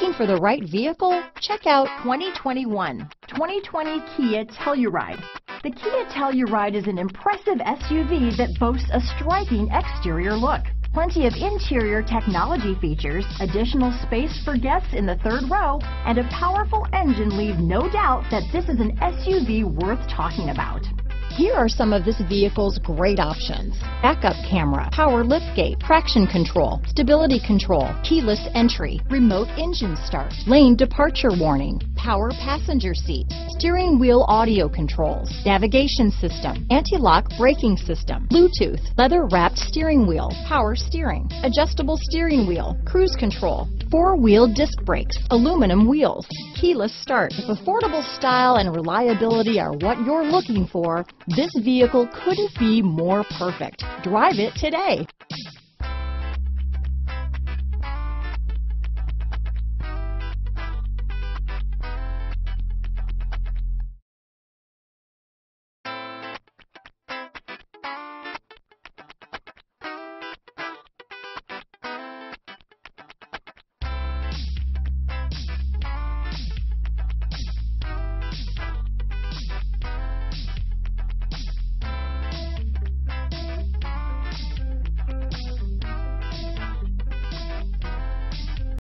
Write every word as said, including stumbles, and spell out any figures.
Looking for the right vehicle? Check out twenty twenty-one. twenty twenty Kia Telluride. The Kia Telluride is an impressive S U V that boasts a striking exterior look. Plenty of interior technology features, additional space for guests in the third row, and a powerful engine leave no doubt that this is an S U V worth talking about. Here are some of this vehicle's great options: backup camera, power liftgate, traction control, stability control, keyless entry, remote engine start, lane departure warning, power passenger seat, steering wheel audio controls, navigation system, anti-lock braking system, Bluetooth, leather-wrapped steering wheel, power steering, adjustable steering wheel, cruise control, four-wheel disc brakes, aluminum wheels, keyless start. If affordable style and reliability are what you're looking for, this vehicle couldn't be more perfect. Drive it today.